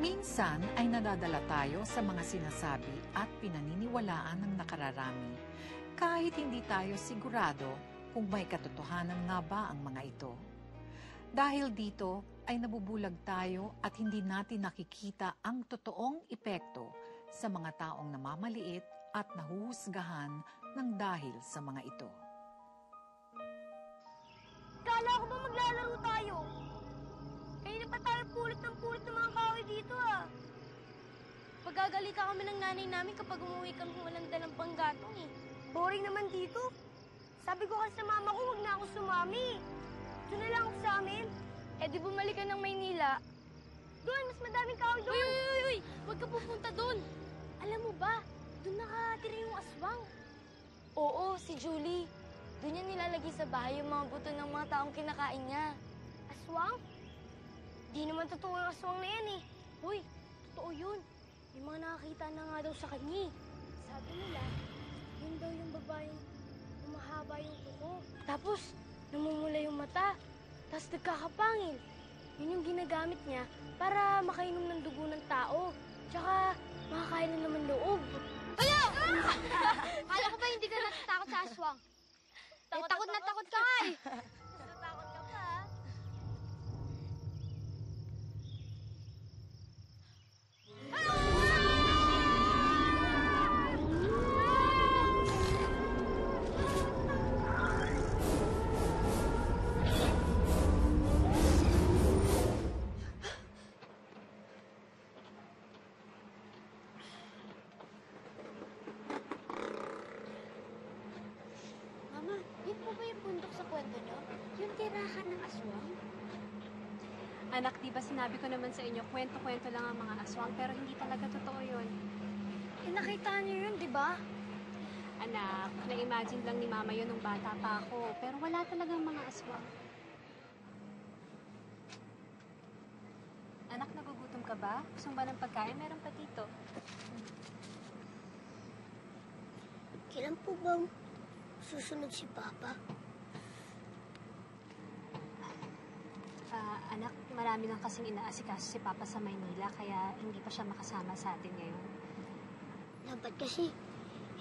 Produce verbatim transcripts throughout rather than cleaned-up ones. Minsan ay nadadala tayo sa mga sinasabi at pinaniniwalaan ng nakararami, kahit hindi tayo sigurado kung may katotohanan nga ba ang mga ito. Dahil dito ay nabubulag tayo at hindi natin nakikita ang totoong epekto sa mga taong namamaliit at nahuhusgahan ng dahil sa mga ito. Kala ko ba maglalaro tayo? Kaya na pa tayo pulot ng pulot ng mga kahoy dito ah. Pagagalita kami ng nanay namin kapag umuwi kang walang dalang panggatong eh. Boring naman dito. Sabi ko kasi sa mama ko huwag na ako sumami. Ito na lang ako sa amin. Eh di bumalik ka ng Maynila. Doon, mas madaming kahoy doon. Uy, uy, uy! Huwag ka pupunta doon. Alam mo ba, doon nakatira yung aswang. Oo, si Julie. Doon niya nilalagay sa bahay yung mga buto ng mga taong kinakain niya. Aswang? Di naman totoo yung aswang na yan eh. Uy, totoo yun. May mga nakakita na nga daw sa kanya. Sabi nila, yun daw yung babaeng umahaba yung buko. Tapos, namumula yung mata. Tapos nagkakapangil. Yun yung ginagamit niya para makainom ng dugo ng tao. Tsaka makakain na naman loob. Ayaw! Kala ko ba hindi ka natatakot sa aswang? Takot, eh, takot na takot ka ay! Natatakot ka pa. Anak, di ba sinabi ko naman sa inyo, kwento-kwento lang ang mga aswang, pero hindi talaga totoo yun. Eh, nakita niyo yun, di ba? Anak, na-imagine lang ni Mama yun nung bata pa ako, pero wala talagang mga aswang. Anak, nagugutom ka ba? Gusto ba ng pagkain? Meron pa dito. Kailan po bang susunod si Papa? Uh, anak, marami lang kasing inaasikaso si Papa sa Maynila, kaya hindi pa siya makasama sa atin ngayon. Dapat kasi,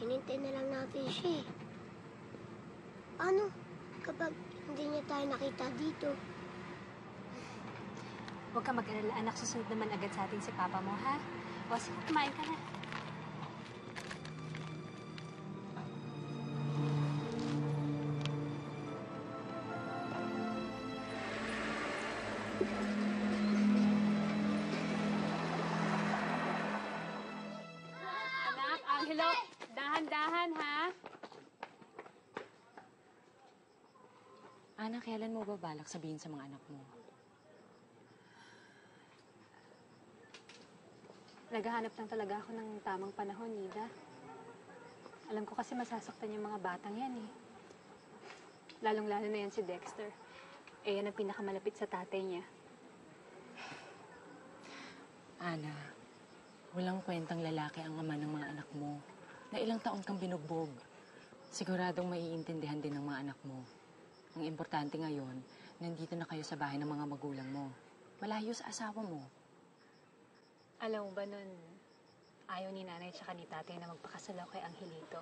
hinintay na lang natin siya eh. Ano kapag hindi niya tayo nakita dito? Huwag ka mag-alala, anak. Susunod naman agad sa atin si Papa mo, ha? O, sige, kumain ka na. Dahan-dahan, ha? Anak, kailan mo ba balak sabihin sa mga anak mo? Naghahanap lang talaga ako ng tamang panahon, Nida. Alam ko kasi masasaktan yung mga batang yan, eh. Lalong-lalo na yan si Dexter. Eh, yan ang pinakamalapit sa tatay niya. Anak, walang kwentang lalaki ang ama ng mga anak mo. Na ilang taon kang binugbog. Siguradong maiintindihan din ng mga anak mo. Ang importante ngayon, nandito na kayo sa bahay ng mga magulang mo. Malayo sa asawa mo. Alam mo ba nun, ayaw ni nanay tsaka ni tatay na magpakasalaw kay Angelito.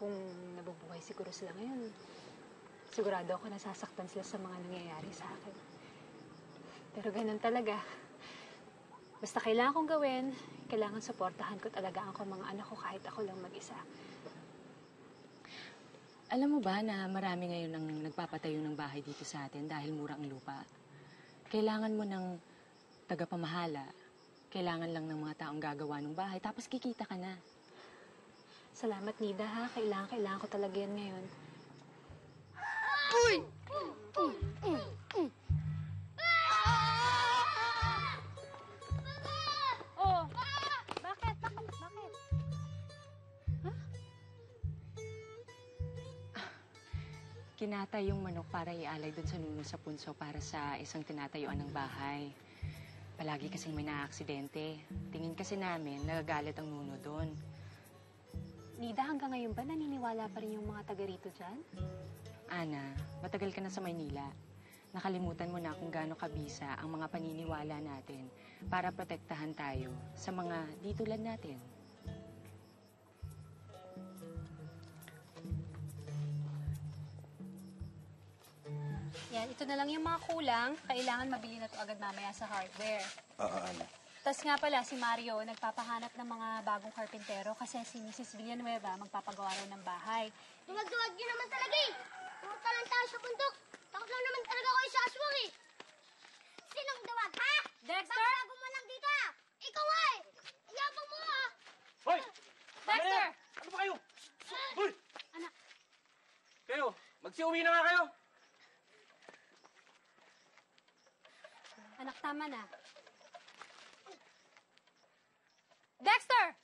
Kung nabubuhay siguro sila ngayon, sigurado ako nasasaktan sila sa mga nangyayari sa akin. Pero ganun talaga. Basta kailangan kong gawin, kailangan suportahan ko talaga ang mga anak ko kahit ako lang mag-isa. Alam mo ba na marami ngayon ang nagpapatayo ng bahay dito sa atin dahil mura ang lupa? Kailangan mo ng tagapamahala. Kailangan lang ng mga taong gagawa ng bahay, tapos kikita ka na. Salamat, Nida, ha? Kailangan, kailangan ko talaga yan ngayon. Uy! Uy! Uy! Uy! Kinatay yung manok para ialay dun sa nuno sa punso para sa isang tinatayuan ng bahay. Palagi kasing may naaksidente. Tingin kasi namin, nagagalit ang nuno dun. Nida, hanggang ngayon ba naniniwala pa rin yung mga taga rito dyan? Ana, matagal ka na sa Maynila. nakalimutan mo na kung gaano kabisa ang mga paniniwala natin para protektahan tayo sa mga di tulad natin. Yan, ito na lang yung mga kulang. Kailangan mabili na ito agad mamaya sa hardware. Oo, uh, ano? Tapos nga pala, si Mario nagpapahanap ng mga bagong karpintero kasi si Missus Villanueva magpapagawa rin ng bahay. Dumagduwag yun naman talaga eh! Pumunta lang tayo sa bundok! Takot lang naman talaga ako sa aswang eh! Sinong duwag, ha? Dexter! Bago mo lang dito ha! Ikaw nga eh! Yabang mo ha! Hoy! Dexter! Ano ba kayo? Hoy! Anak! Kayo, magsiuwi na nga kayo! Anak, tama na. Dexter!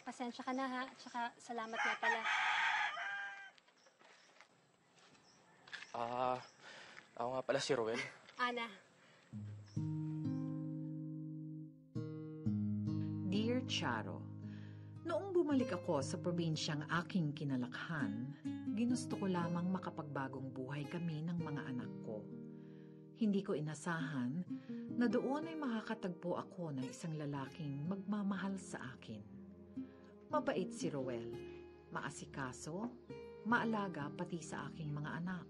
Pasensya ka na, ha? Tsaka salamat na pala. Ah, uh, ako nga pala si Rowel. Ana. Dear Charo, noong bumalik ako sa probinsyang aking kinalakhan, ginusto ko lamang makapagbagong buhay kami ng mga anak ko. Hindi ko inasahan na doon ay makakatagpo ako ng isang lalaking magmamahal sa akin. Mabait si Rowel, maasikaso, maalaga pati sa aking mga anak,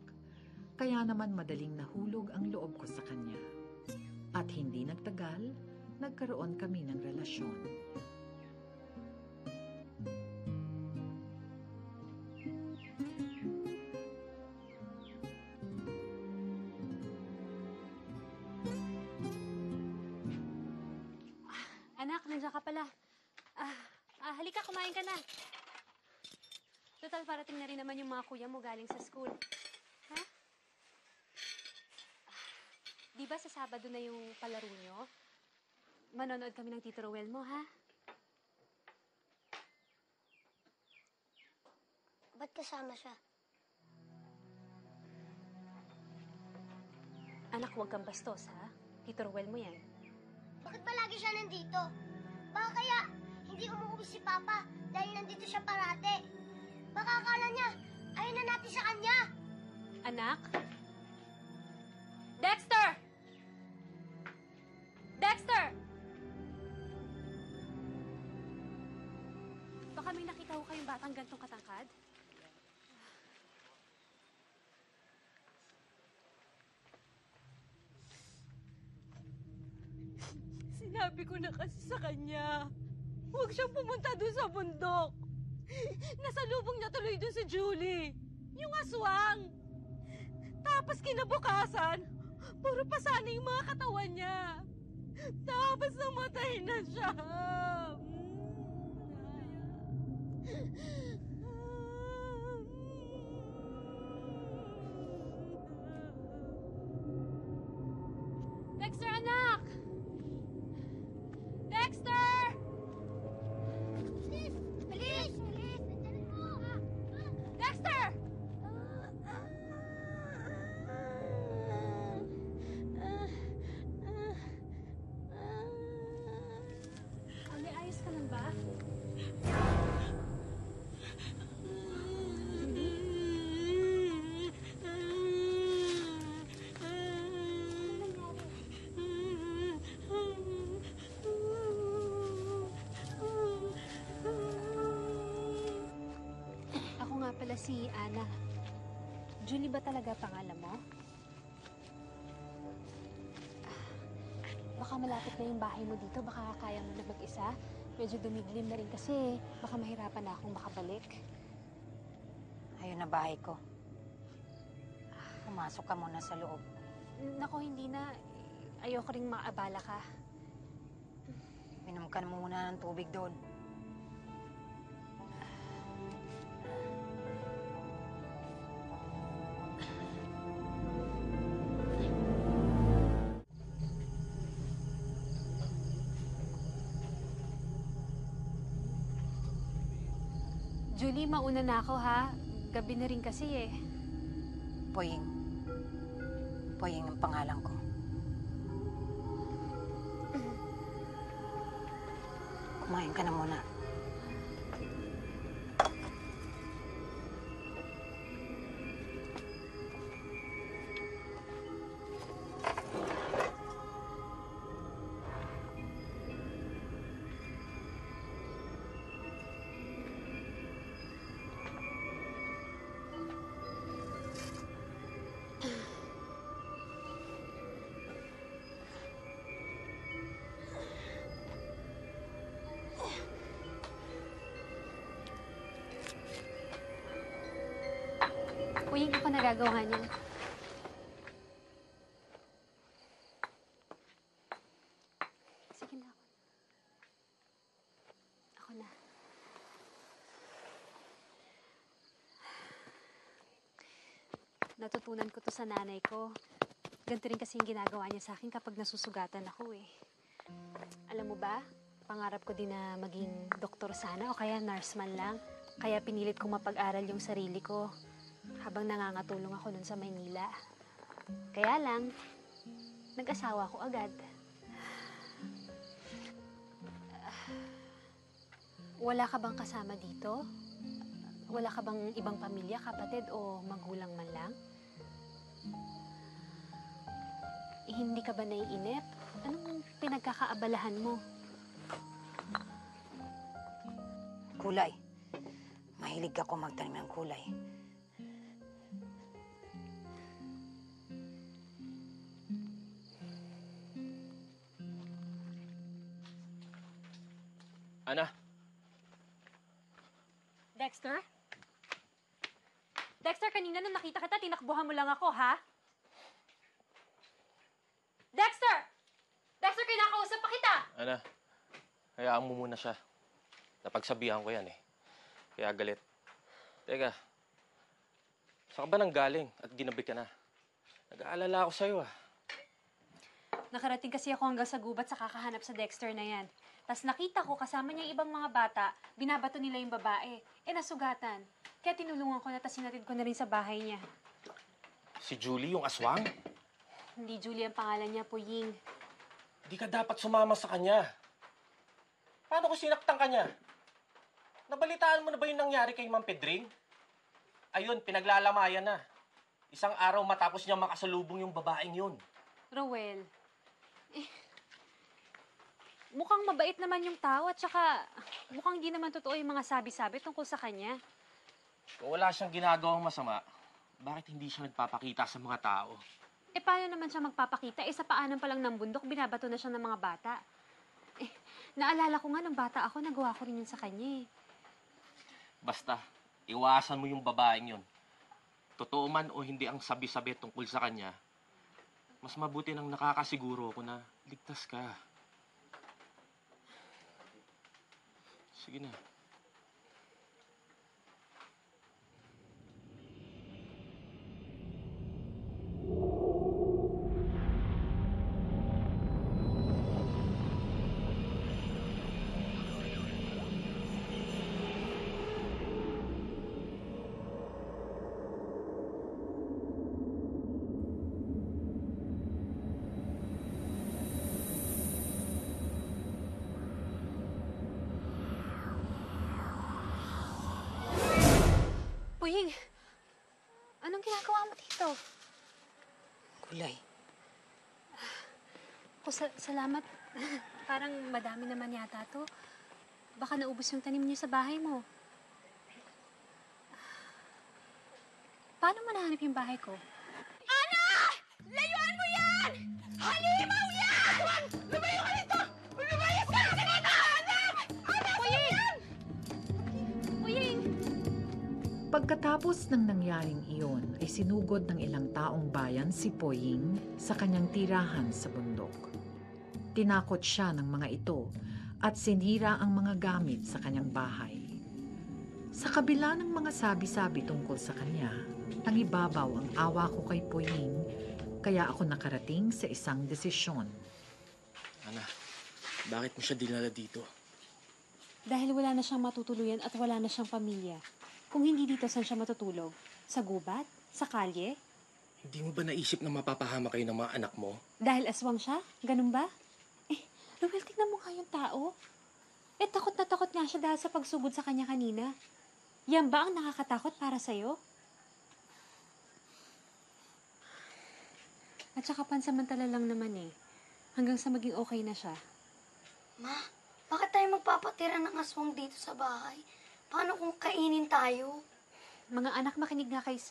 kaya naman madaling nahulog ang loob ko sa kanya. At hindi nagtagal, nagkaroon kami ng relasyon. Nandiyan ka pala. Ah, ah, halika, kumain ka na. Total, parating na rin naman yung mga kuya mo galing sa school. Ha? Ah, di ba sa Sabado na yung palaro nyo? Manonood kami ng Tito Rowel mo, ha? Ba't kasama siya? Anak, huwag kang bastos, ha? Tito Rowel mo yan. Bakit palagi siya nandito? Baka kaya hindi umuwi si Papa dahil nandito siya parate. Baka akala niya, ayaw na natin sa kanya. Anak? Dexter! Dexter! Baka may nakita ko kayong batang gantong katangkad? Sinabi ko na kasi sa kanya, huwag siyang pumunta doon sa bundok. Nasalubong niya tuloy doon si Julie, yung aswang. Tapos kinabukasan, puro pa sana yung mga katawan niya. Tapos namatay na siya. Dexter, anak! Si Ana. Julie ba talaga pangalan mo? Baka malapit na yung bahay mo dito. Baka kaya mo na mag-isa. Medyo dumiglim na rin kasi baka mahirapan na akong makabalik. Ayun na bahay ko. Pumasok ka muna sa loob. Nako, hindi na. Ayoko rin maabala ka. Minum ka na muna ng tubig doon. Julie, mauna na ako, ha? Gabi na rin kasi, eh. Poying. Poying ang pangalan ko. Kumain ka na muna. Poying, ako nagagawa niya. Sige na ako. Ako na. Natutunan ko to sa nanay ko. Ganito rin kasi yung ginagawa niya sa akin kapag nasusugatan ako eh. Alam mo ba, pangarap ko din na maging doktor sana o kaya nurse man lang. Kaya pinilit kong mapag-aral yung sarili ko habang nangangatulong ako nun sa Maynila. Kaya lang, nag-asawa ko agad. Wala ka bang kasama dito? Wala ka bang ibang pamilya, kapatid o magulang man lang? Hindi ka ba naiinip? Anong pinagkakaabalahan mo? Kulay. Mahilig ako magtanim ng kulay. Ana? Dexter? Dexter, kanina nung nakita kita, tinakbuhan mo lang ako, ha? Dexter! Dexter, kinakausap pa kita! Ana, hayaan mo muna siya. Napagsabihan ko yan, eh. Kaya galit. Teka, saan ka ba nang galing at ginabi ka na? Nag-aalala ako sa'yo ah. Nakarating kasi ako hanggang sa gubat sa kakahanap sa Dexter na yan. Tapos nakita ko kasama niya ibang mga bata, binabato nila yung babae. Eh nasugatan. Kaya tinulungan ko na tapos sinatid ko na rin sa bahay niya. Si Julie yung aswang? Hindi Julie ang pangalan niya, Poying. Hindi ka dapat sumama sa kanya. Paano ko sinaktan kanya? Nabalitaan mo na ba yung nangyari kay Ma'am Pedring? Ayun, pinaglalamayan na. Isang araw matapos niya makasalubong yung babaeng yun. Rowel, eh, mukhang mabait naman yung tao at saka mukhang di naman totoo yung mga sabi-sabi tungkol sa kanya. Kung wala siyang ginagawang masama, bakit hindi siya nagpapakita sa mga tao? Eh, paano naman siya magpapakita? Eh, sa paanan pa lang ng bundok, binabato na siya ng mga bata. Eh, naalala ko nga nung bata ako, nagawa ko rin yun sa kanya eh. Basta, iwasan mo yung babaeng yun. Totoo man o hindi ang sabi-sabi tungkol sa kanya, mas mabuti nang nakakasiguro ako na ligtas ka. Sige na. Poying, anong ginagawa mo dito? Kulay. Ako, sa salamat. Parang madami naman yata to. Baka naubos yung tanim niyo sa bahay mo. Paano mo nahanap yung bahay ko? Ana! Layuan mo yan! Halimaw yan! Lumayo ka dito! Lumayo ka dito! Pagkatapos ng nangyaring iyon ay sinugod ng ilang taong bayan si Poying sa kanyang tirahan sa bundok. Tinakot siya ng mga ito at sinira ang mga gamit sa kanyang bahay. Sa kabila ng mga sabi-sabi tungkol sa kanya, nangibabaw ang awa ko kay Poying kaya ako nakarating sa isang desisyon. Ana, bakit mo siya dinala dito? Dahil wala na siyang matutuluyan at wala na siyang pamilya. Kung hindi dito, saan siya matutulog? Sa gubat? Sa kalye? Hindi mo ba naisip na mapapahama kayo ng mga anak mo? Dahil aswang siya? Ganun ba? Eh, Rowel, tignan mo nga yung tao. Eh, takot na takot nga siya dahil sa pagsugod sa kanya kanina. Yan ba ang nakakatakot para sa'yo? At saka pansamantala lang naman eh. Hanggang sa maging okay na siya. Ma, bakit tayo magpapatira ng aswang dito sa bahay? Paano kung kainin tayo? Mga anak, makinig nga kayo.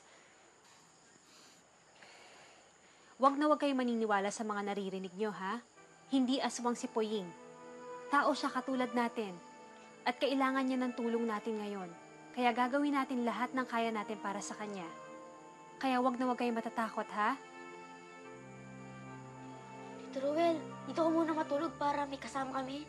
Huwag na huwag kayo maniniwala sa mga naririnig nyo, ha? Hindi aswang si Poying. Tao siya katulad natin. At kailangan niya ng tulong natin ngayon. Kaya gagawin natin lahat ng kaya natin para sa kanya. Kaya wag na wag kayong matatakot, ha? Tito Rowel, dito ko muna matulog para may kasama kami.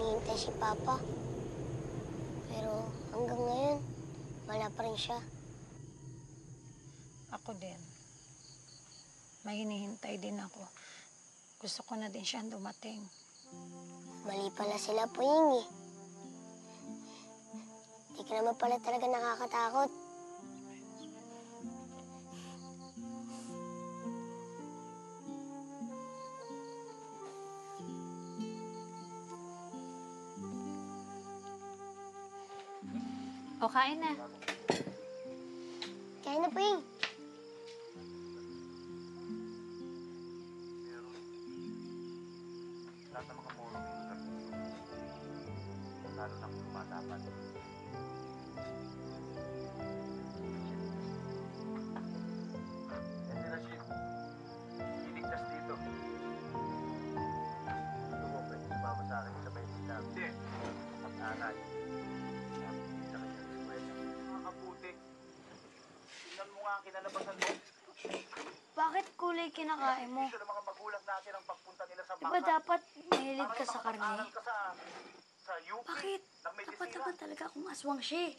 Hinihintay si Papa. Pero hanggang ngayon, wala pa rin siya. Ako din. May hinihintay din ako. Gusto ko na din siya dumating. Mali pala sila, Poying eh. Hindi ka naman pala talaga nakakatakot. O, kain na. Kain na, Poying. Bakit kulay kinakain mo? Ito mga magulang natin ang pagpunta nila sa baka. Diba dapat mahilig ka sa karne? Bakit? Dapat naman talaga akong aswang siya.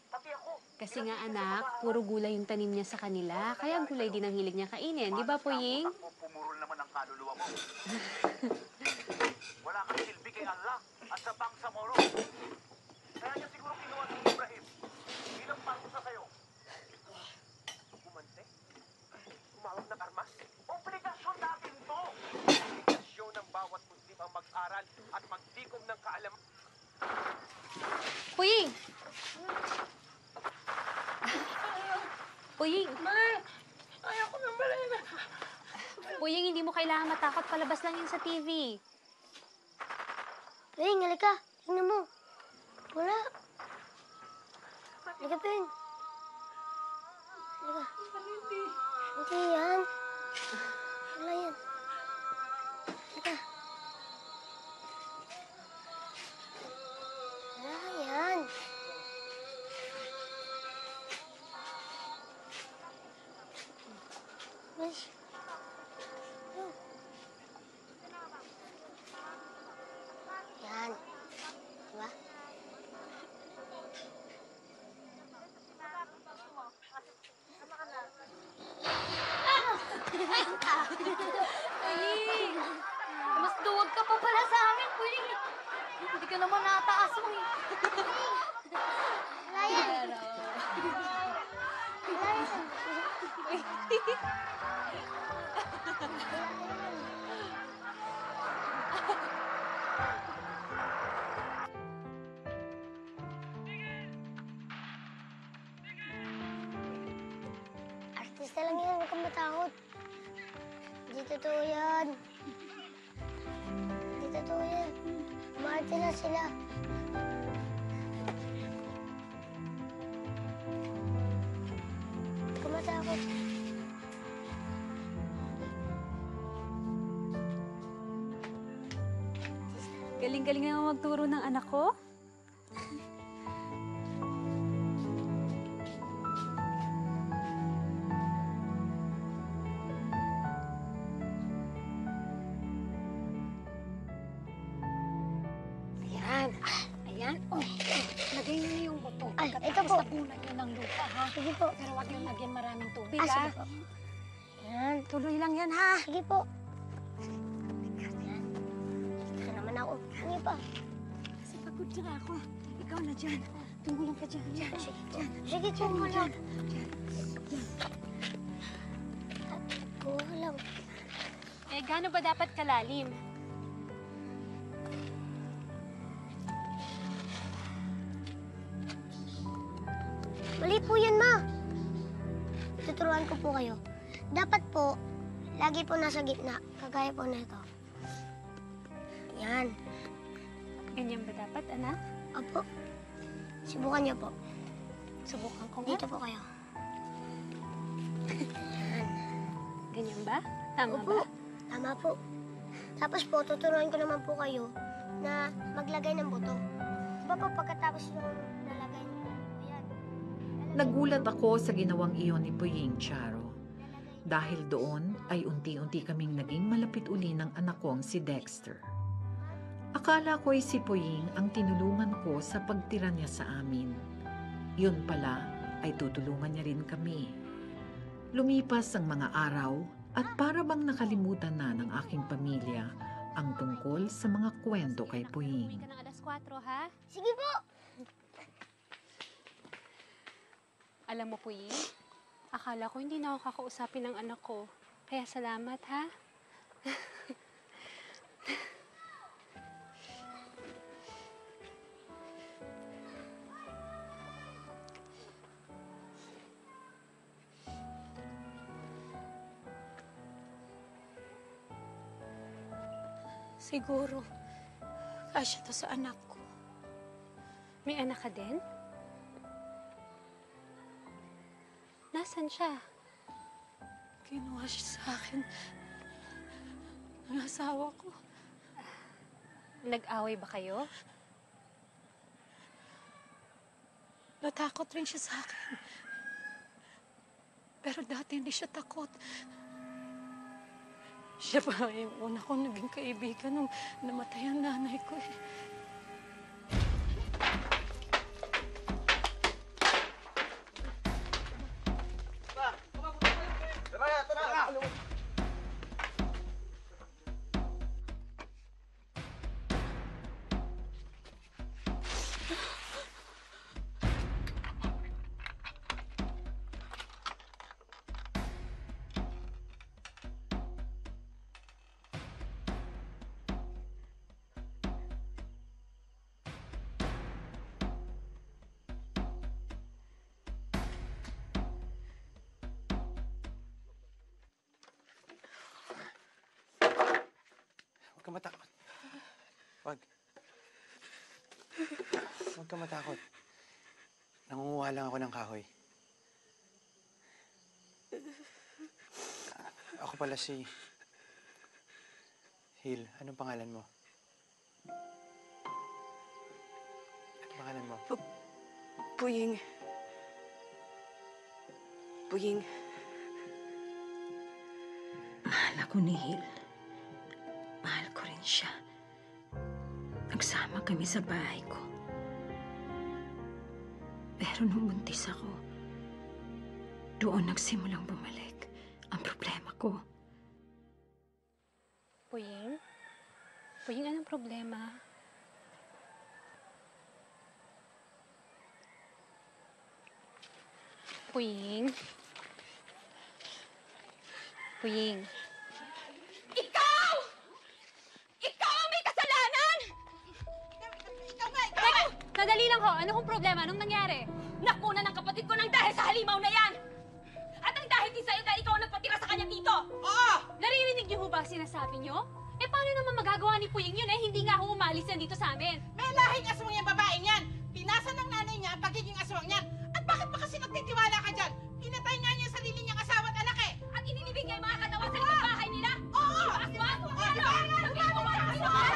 Kasi nga anak, puro gulay yung tanim niya sa kanila. Kaya gulay din ang hilig niya kainin. Di ba, Poying? Pumurol naman ang kaluluwa mo. Wala kang silbi kay Allah at sa pangsamoro. Kaya niya siguro kinuha si Ibrahim. Bilang parusa sa'yo. Mawag na karmas. Obligasyon natin to! Obligasyon ng bawat muslim ang mag-aral at magtikom ng kaalaman. Poying! Poying! Ma! Ayaw ko ng balena! Poying, hindi mo kailangan matakot. Palabas lang yun sa T V. Poying, halika. Tingnan mo. Wala. Halika, Poying. Halika. Halika. Hindi yan. Wala yan. Teka. Wala yan. Uy. Yan. Diba? Poying! Mas duwag ka pa pala sa amin, Poying! Hindi ka naman nataas mo eh. Lion! Lion! Artista lang yan, huwag kang matakot. Di totoo yan. Di totoo yan. Umarte na sila. Huwag ka matakot. Galing-galing naman magturo ng anak ko. Sige po. Pero huwag niyong lagyan maraming tubig, ah, ha? Sige po. Ayan. Tuloy lang yan, ha? Sige po. Ayan. Ito naman ako. Sige pa. Kasi pagod Diyan ako. Ikaw na dyan. Tumulang ka dyan. Dyan. Dyan. Sige, dyan mo lang. Dyan. Dyan. Kulang. Eh, gaano ba dapat kalalim? Mali po yan, Ma. Tuturuan ko po kayo. Dapat po, lagi po nasa gitna. Kagaya po na ito. Yan. Ganyan ba dapat, anak? Opo. Subukan niyo po. Subukan ko nga? Dito po kayo. Yan. Ganyan ba? Tama Opo. ba? Tama po. Tapos po, tuturuan ko naman po kayo na maglagay ng buto. Diba po pagkatapos yung nalagay niyo po yan? Nagulat ako sa ginawang iyon ni Poying, Charo. Dahil doon ay unti-unti kaming naging malapit uli ng anak kong si Dexter. Akala ko'y si Poying ang tinulungan ko sa pagtira niya sa amin. Yun pala ay tutulungan niya rin kami. Lumipas ang mga araw at para bang nakalimutan na ng aking pamilya ang tungkol sa mga kwento kay Poying. Sige na, alas kwatro ha? Sige po! Alam mo, Poying, akala ko hindi na ako kakausapin ng anak ko. Kaya salamat ha? Siguro, kasya to sa anak ko. May anak ka din? Nasaan siya? Kinuha siya sa akin ng asawa ko. Nag-away ba kayo? Natakot rin siya sa akin. Pero dati hindi siya takot. Siya pa yung una kong naging kaibigan nung namatay ang nanay ko eh. Huwag ka matakot. Huwag. Huwag ka matakot. Nangunguha lang ako ng kahoy. Ako pala si... Hil. Anong pangalan mo? Anong pangalan mo? Poying. Poying. Mahal ako ni Hil. Siya. Nagsama kami sa bahay ko. Pero nung buntis ako, doon nagsimulang bumalik ang problema ko. Poying? Poying, anong problema? Poying? Poying? Madali lang ho. Ano kong problema? Anong nangyari? Nakunan ng kapatid ko nang dahil sa halimaw na yan! At ang dahil din sa'yo dahil ikaw ang nagpatira sa kanya dito! Oo! Naririnig niyo ho ba sinasabi niyo? Eh paano naman magagawa ni Poying yun eh? Hindi nga ho umalis yan dito sa amin. May lahing aswang yung babaeng yan! Pinasa ng nanay niya ang pagiging aswang niyan! At bakit pa kasi nagtitiwala ka dyan? Pinatay nga niya sarili niyang asawa at anak eh! At inilibing niya yung mga katawa sa inyong bahay nila! Oo! Aswang! Balik! Balik! Balik! Balik!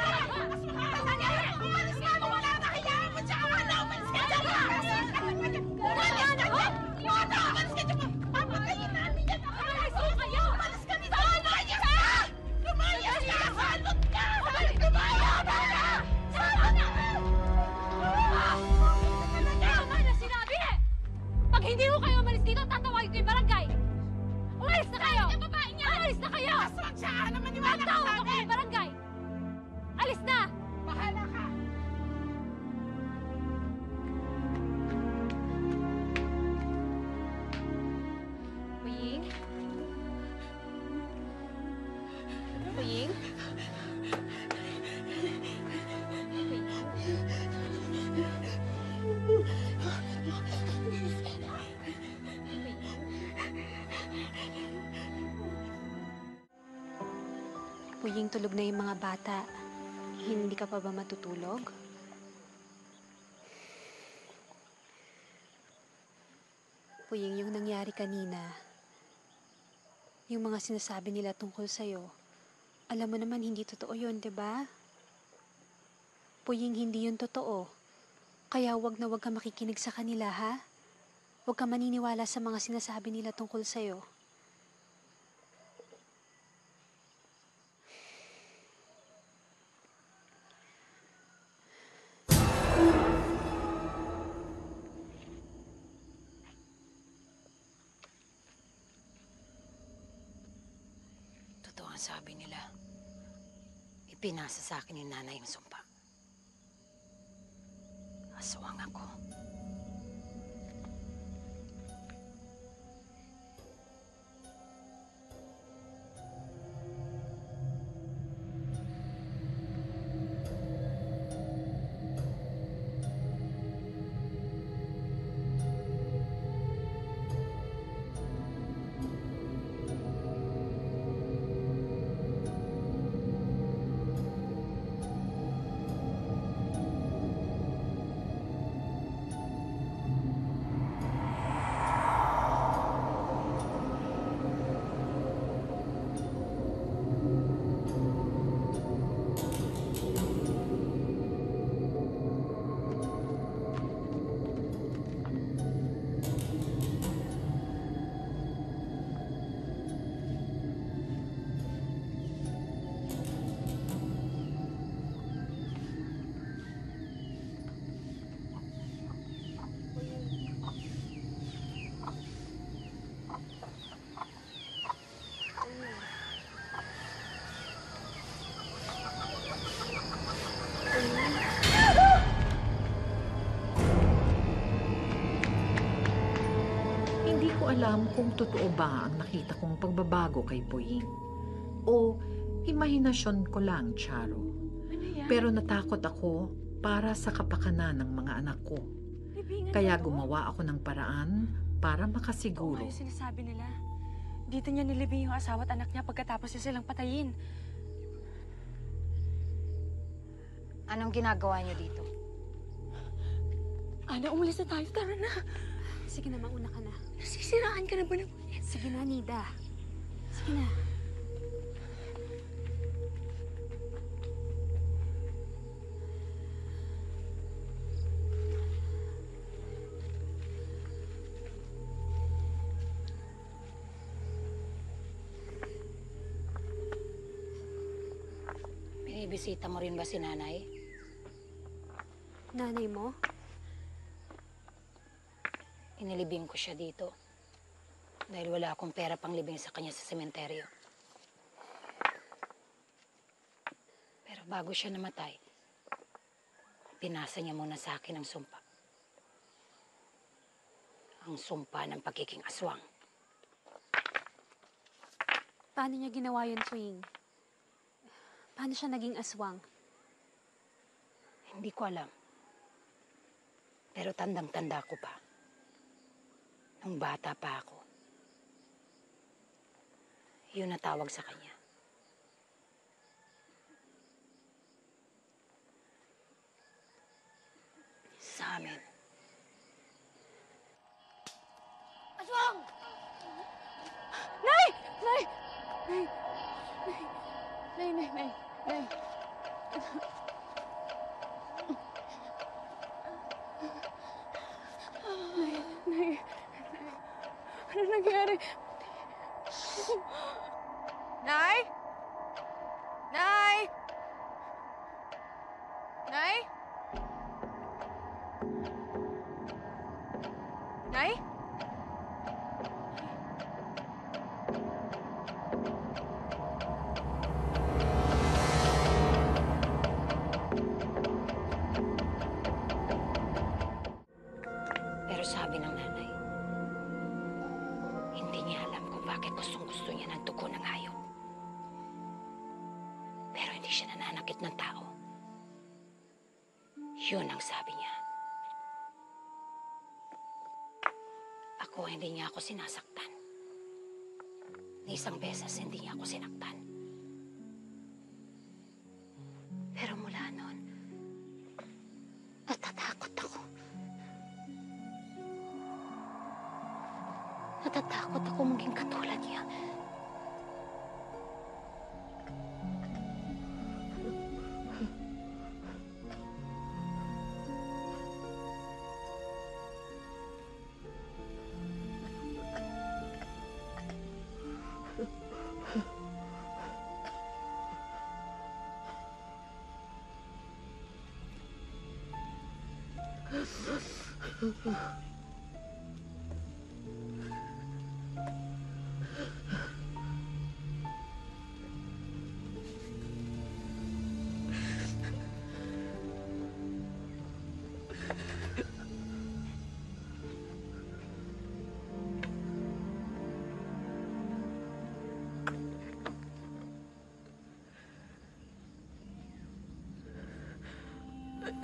Puying, tulog na yung mga bata. Hindi ka pa ba matutulog? Puying, yung nangyari kanina, yung mga sinasabi nila tungkol sa'yo, alam mo naman hindi totoo yun, di ba? Puying, hindi yun totoo. Kaya wag na wag ka makikinig sa kanila, ha? Wag ka maniniwala sa mga sinasabi nila tungkol sa'yo. Sabi nila, ipinasa sa akin yung nanay yung sumpa. Aswang ako. Alam kung totoo ba ang nakita kong pagbabago kay Poying. O, imahinasyon ko lang, Charo. Ano Pero natakot ako para sa kapakanan ng mga anak ko. Libingan Kaya ako? gumawa ako ng paraan para makasiguro. Ano yung sinasabi nila? Dito niya nilibing yung asawa at anak niya pagkatapos niya silang patayin. Anong ginagawa niyo dito? Ana, umalis na tayo. Tara na. Sige na, mauna ka na. Nasisiraan ka na ba ng pulis? Sige na, Nida. Sige na. Binibisita mo rin ba si nanay? Nanay mo? Inilibing ko siya dito dahil wala akong pera pang libing sa kanya sa sementeryo. Pero bago siya namatay, pinasa niya muna sa akin ang sumpa. Ang sumpa ng pagiging aswang. Paano niya ginawa yun, Poying? Paano siya naging aswang? Hindi ko alam. Pero tandang-tanda ko pa. Nung bata pa ako, yun na tawag sa kanya. Sa amin. Aswang! Nay! Nay! Nay! Nay! Nay! Nay! Nay! Nay! Ano nangyari? Nay? Nay? Nay? Nay? Pero sabi ng nanay, hindi niya alam kung bakit gustong-gusto niya ng dugo ng hayop. Pero hindi siya nananakit ng tao. Yun ang sabi niya. Ako, hindi niya ako sinasaktan. Isang beses, hindi niya ako sinaktan. Natatakot ako maging katulad niya.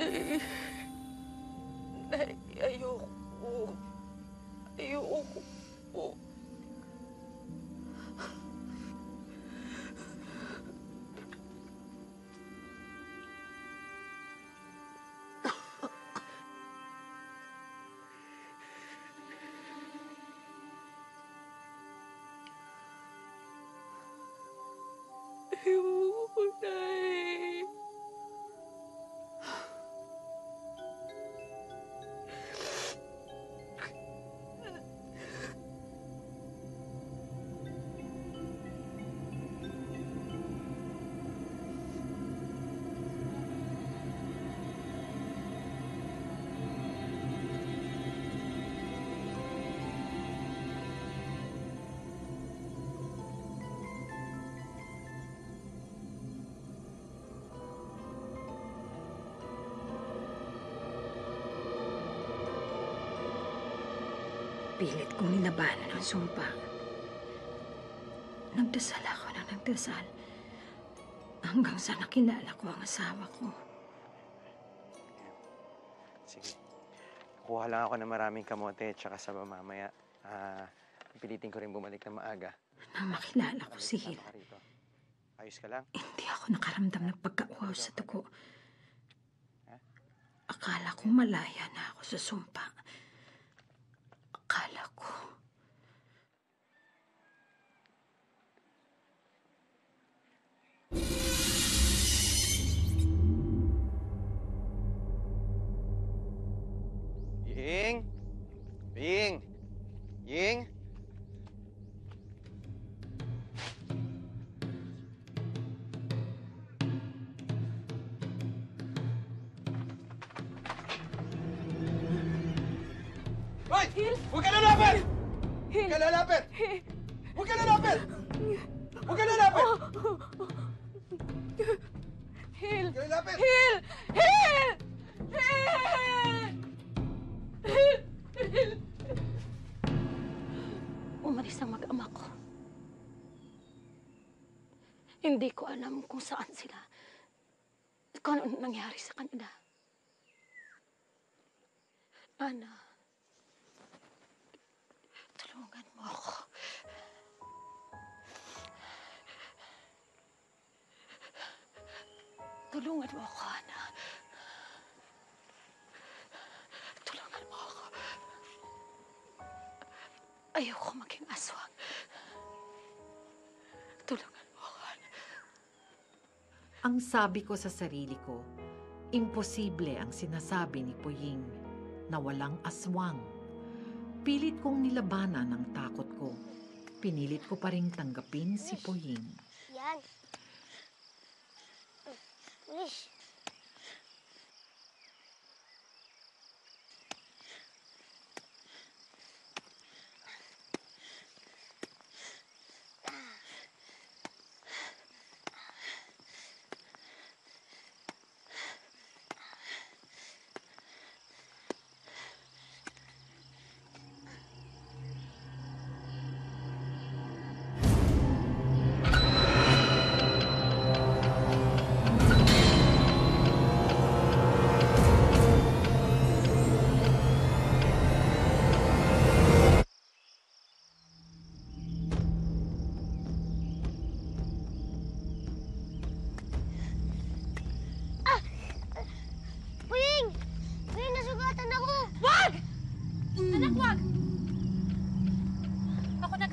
Nay, ayoko. Ayoko po. Ayoko, Nay. Pilit kong hinabanan ang sumpa. Nagdasal ako na nagdasal. Hanggang sa nakilala ko ang asawa ko. Sige. Kuha lang ako ng maraming kamote at saka saba mamaya. Ah, pilitin ko rin bumalik na maaga. Nang makilala ko si Hil. Ayos ka lang? Hindi ako nakaramdam ng pagka-uhaw sa dugo. Akala ko malaya na ako sa sumpa. Akala ko. Ying! Ying! Ying! Hil! Huwag ka lalapit! Huwag ka lalapit! Huwag ka lalapit! Huwag ka lalapit! Hil! Huwag ka lalapit! Hil! Hil! Hil! Hil! Umalis ang mag-ama ko. Hindi ko alam kung saan sila. Kung ano nangyari sa kanila. Ana, tulungan mo ako. Tulungan mo ako, Ana. Tulungan mo ako. Ayoko maging aswang. Tulungan mo ako, Ana. Ang sabi ko sa sarili ko, imposible ang sinasabi ni Poying na walang aswang. Pilit kong nilabanan ang takot ko. Pinilit ko pa ring tanggapin si Poying. Yan. Wish. Wag! Anak, wag!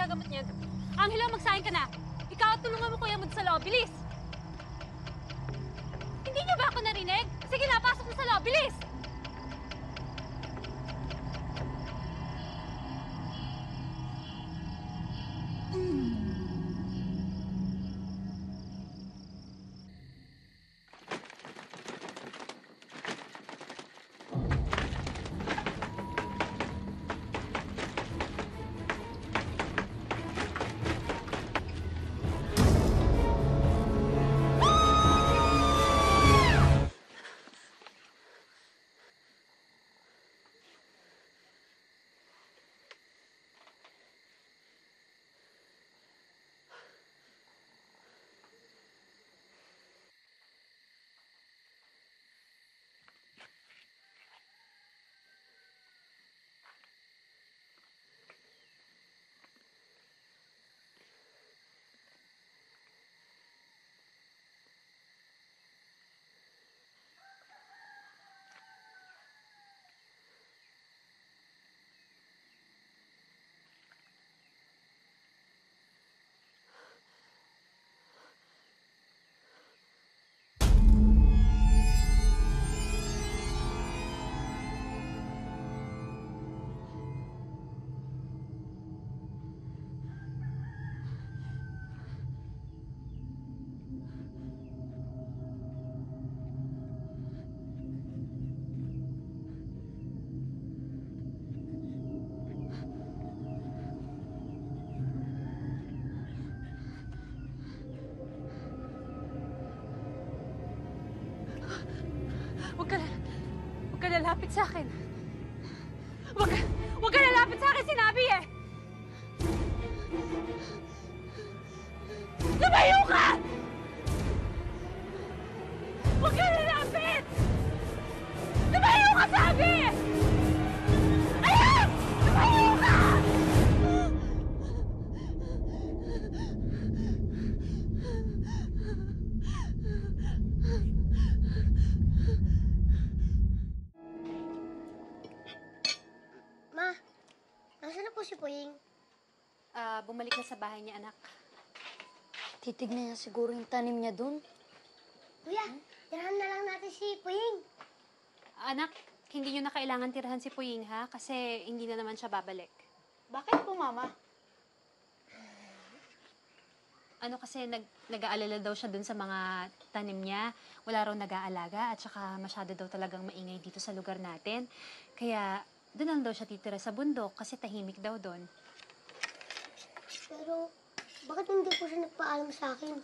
gagamot niyan. Angelo, magsahin ka na. Ikaw, tulungan mo kuya mo sa loob. Bilis! Hindi niyo ba ako narinig? Sige na, pasok mo sa loob. Bilis! Lapit sa akin. Wag, wag ka na lapit sa akin, sinabi eh! Lumayo ka! Wag ka na lapit! Lumayo ka, sabi! Ayan! Lumayo ka! Si Poying? Uh, bumalik na sa bahay niya, anak. Titignan niya siguro yung tanim niya doon. Kuya, hmm? tirahan na lang natin si Poying. Anak, hindi niyo na kailangan tirahan si Poying, ha? Kasi hindi na naman siya babalik. Bakit po, Mama? Ano kasi, nag nag-aalala daw siya doon sa mga tanim niya. Wala raw nag-aalaga at saka masyado daw talagang maingay dito sa lugar natin. Kaya... doon lang daw siya titira sa bundok kasi tahimik daw doon. Pero, bakit hindi po siya nagpaalam sa akin?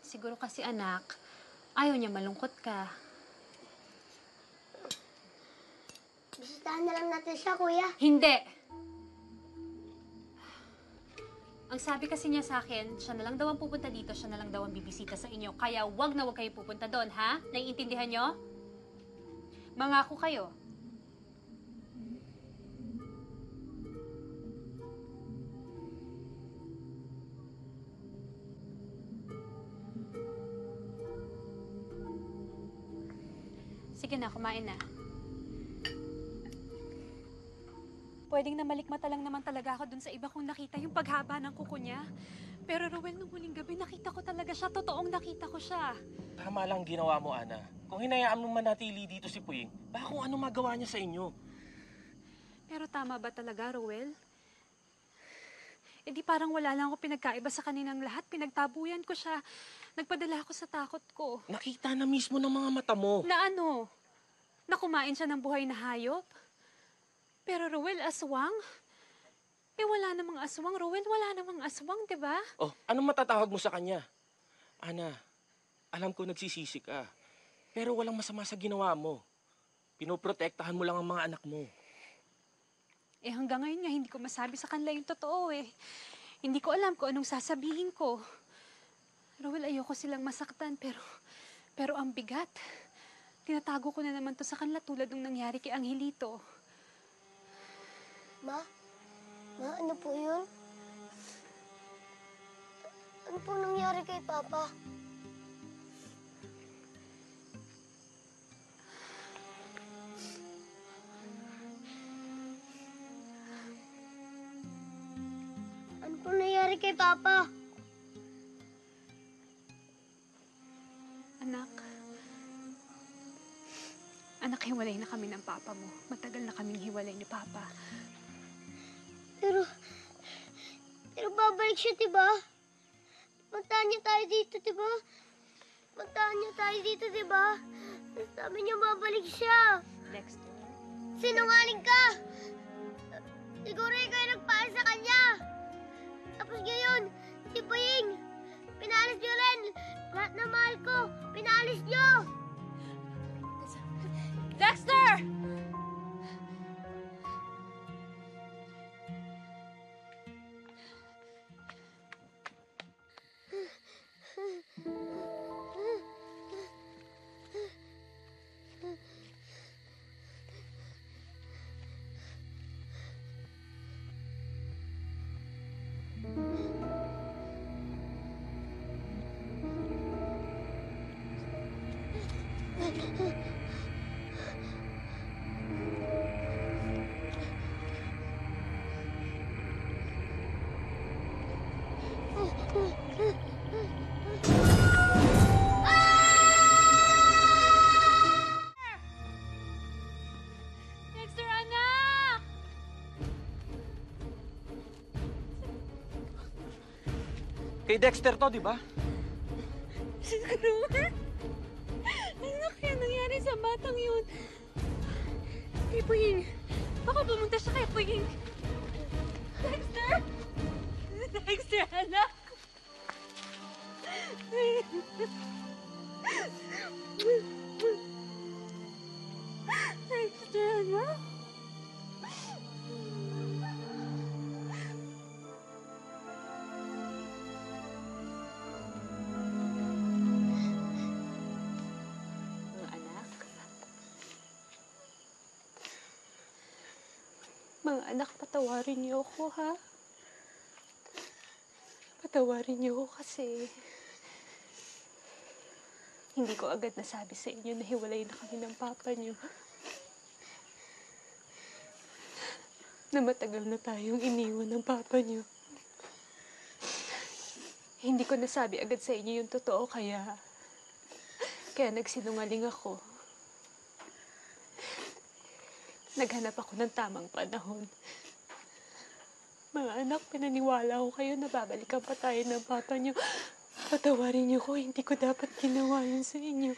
Siguro kasi anak, ayaw niya malungkot ka. Bisitahan na lang natin siya, kuya. Hindi! Ang sabi kasi niya sa akin, siya na lang daw ang pupunta dito, siya na lang daw ang bibisita sa inyo. Kaya wag na wag kayo pupunta doon, ha? Naiintindihan niyo? Mangako kayo. Sige na, kumain na. Pwedeng namalikmata lang naman talaga ako dun sa iba kung nakita yung paghaba ng kuko niya. Pero Rowel, nung huling gabi, nakita ko talaga siya. Totoong nakita ko siya. Tama lang ginawa mo, Ana. Kung hinayaan mo manatili dito si Poying, baka kung ano magawa niya sa inyo. Pero tama ba talaga, Rowel? Eh di parang wala lang ako pinagkaiba sa kanilang lahat. Pinagtabuyan ko siya. Nagpadala ako sa takot ko. Nakita na mismo ng mga mata mo. Na ano? Na kumain siya ng buhay na hayop? Pero Rowel, aswang? Eh wala namang aswang, Rowel. Wala namang aswang, di ba? Oh, anong matatawag mo sa kanya? Ana, alam ko nagsisisi ka. Pero walang masama sa ginawa mo. Pinoprotektahan mo lang ang mga anak mo. Eh hanggang ngayon nga, hindi ko masabi sa kanila yung totoo eh. Hindi ko alam kung anong sasabihin ko. Rowel, ayoko silang masaktan, pero, pero ang bigat. Tinatago ko na naman to sa kanila tulad ng nangyari kay Angelito. Ma? Ma, ano po yun? Ano po nangyari kay Papa? kami kay Papa. Anak. Anak, hiwalay na kami ng Papa mo. Matagal na kaming hiwalay ni Papa. Pero, pero babalik siya, diba? Puntahan niya tayo dito, diba? Puntahan niya tayo dito, diba? Sabi niya babalik siya. Dexter. Sinungaling ka! Siguro ikaw yung nagpaan sa kanya. Tapos ngayon, si Poying, pinaalis niyo rin. Lahat na mahal ko, pinaalis niyo. Dexter! Kay Dexter to, di ba? Siguro nga. Ano kaya nangyari sa batang yun? Kay Poying. Baka bumunta siya kay Poying. Dexter! Dexter, anak! Dexter, anak! Anak, patawarin niyo ako, ha? Patawarin niyo ako kasi hindi ko agad nasabi sa inyo na hiwalay na kami ng papa niyo. Na matagal na tayong iniwan ng papa niyo. Hindi ko nasabi agad sa inyo yung totoo, kaya kaya nagsinungaling ako. Naghanap ako ng tamang panahon. Mga anak, pinaniwala ko kayo na babalikan pa tayo ng papa niyo. Patawarin niyo ko, hindi ko dapat ginawa yun sa inyo.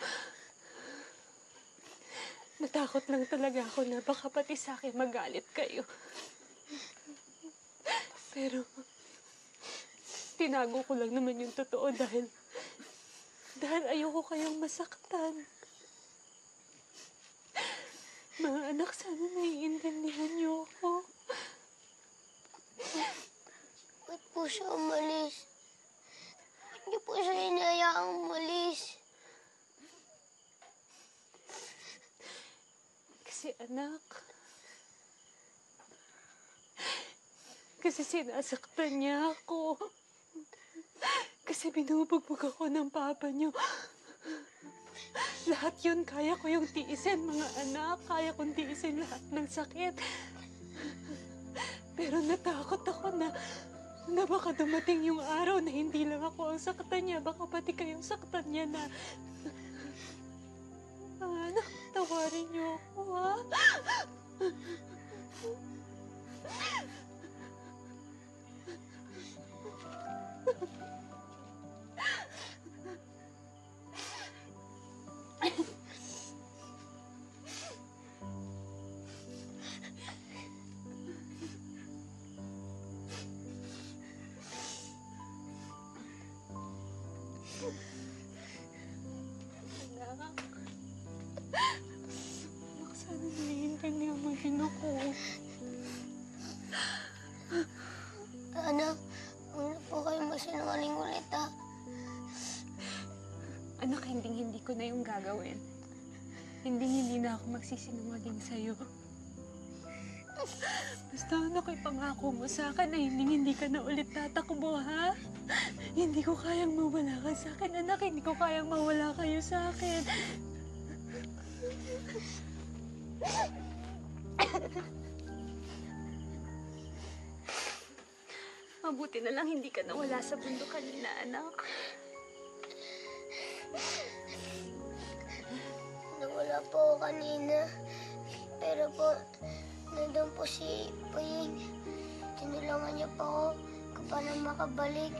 Natakot lang talaga ako na baka pati sa akin magalit kayo. Pero, tinago ko lang naman yung totoo dahil, dahil ayoko kayong masaktan. Mga anak, sana naiintindihan niyo ako. Ba't po siya umalis? Ba't niyo po siya inayaang umalis? Kasi anak, kasi sinasaktan niya ako. Kasi binubugbog ako ng papa niyo. Lahat yun, kaya ko yung tiisin, mga anak. Kaya kong tiisin lahat ng sakit. Pero natakot ako na, na baka dumating yung araw na hindi lang ako ang saktan niya. Baka pati kayong saktan niya na... Mga anak, tawarin niyo ako, ha? Ko na yung gagawin. Hindi, hindi na ako magsisinungaling sa'yo. Basta ano ko'y pangako mo sa akin na hindi, hindi ka na ulit tatakbo, ha? Hindi ko kayang mawala ka sa akin, anak. Hindi ko kayang mawala kayo sa akin. Mabuti na lang hindi ka nawala sa bundok kanina, anak. Nawala po kanina. Pero po, nandun po si Poying. Tinulungan niya po ako kung paano makabalik.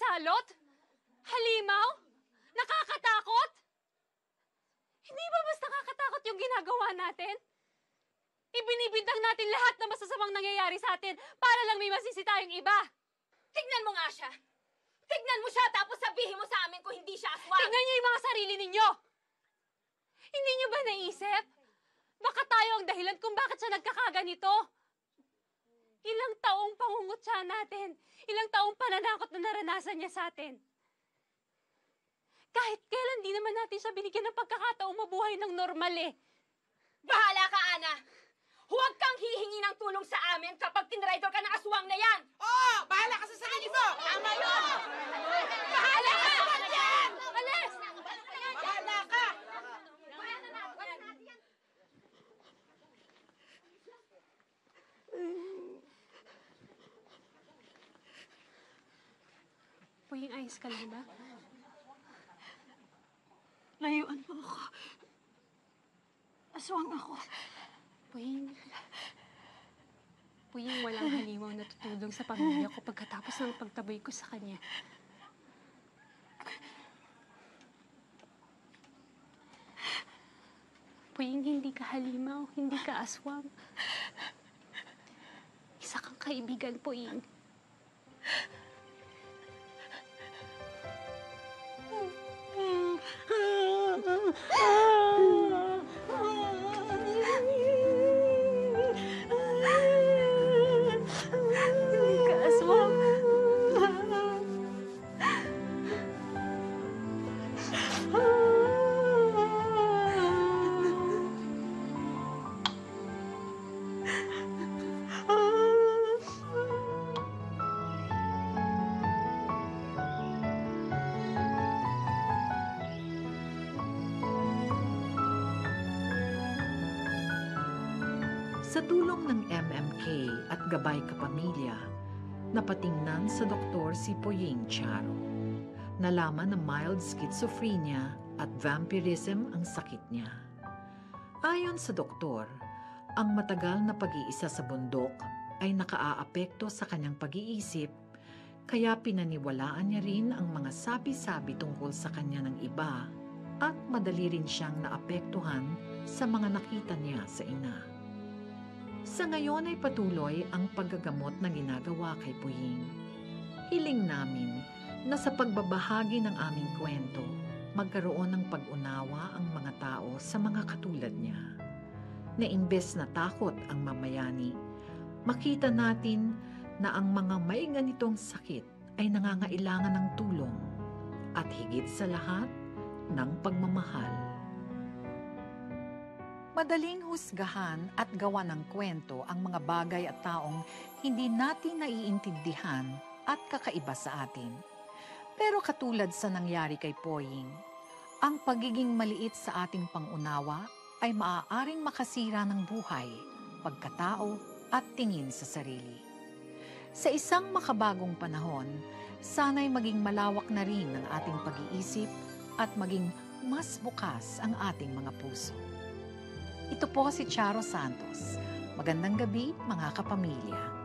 Salot? Halimaw? Nakakatakot? Hindi ba mas nakakatakot yung ginagawa natin? Ibinibintang natin lahat na masasamang nangyayari sa atin para lang may masisi tayong iba. Tignan mo nga siya. Tignan mo siya tapos sabihin mo sa amin kung hindi siya aswang. Tignan niyo yung mga sarili ninyo. Hindi niyo ba naisip? Baka tayo ang dahilan kung bakit siya nagkakaganito. Ilang taong pangungutya natin. Ilang taong pananakot na naranasan niya sa atin. Kahit kailan, di naman natin siya binigyan ng pagkakataong mabuhay ng normal eh. Bahala ka, Ana! Huwag kang hihingi ng tulong sa amin kapag tinrider ka ng aswang na yan! Oo! Bahala ka sa sarili mo! Tama yun! Bahala ka! Alis! Bahala ka! Poying, ayos ka lang na. Layuan mo ako. Aswang ako. Poying. Poying, walang halimaw na tutulong sa pamilya ko pagkatapos ng pagtaboy ko sa kanya. Poying, hindi ka halimaw, hindi ka aswang. Isa kang kaibigan, Poying. Sa tulong ng M M K at gabay kapamilya, napatingnan sa doktor si Poying Charo. Nalaman na mild schizophrenia at vampirism ang sakit niya. Ayon sa doktor, ang matagal na pag-iisa sa bundok ay nakaaapekto sa kanyang pag-iisip, kaya pinaniwalaan niya rin ang mga sabi-sabi tungkol sa kanya ng iba at madali rin siyang naapektuhan sa mga nakita niya sa ina. Sa ngayon ay patuloy ang paggagamot na ginagawa kay Poying. Hiling namin na sa pagbabahagi ng aming kwento, magkaroon ng pag-unawa ang mga tao sa mga katulad niya. Na imbes na takot ang mamayani, makita natin na ang mga may ganitong sakit ay nangangailangan ng tulong at higit sa lahat ng pagmamahal. Madaling husgahan at gawa ng kwento ang mga bagay at taong hindi natin naiintindihan at kakaiba sa atin. Pero katulad sa nangyari kay Poying, ang pagiging maliit sa ating pangunawa ay maaaring makasira ng buhay, pagkatao at tingin sa sarili. Sa isang makabagong panahon, sana'y maging malawak na rin ang ating pag-iisip at maging mas bukas ang ating mga puso. Ito po si Charo Santos. Magandang gabi, mga kapamilya.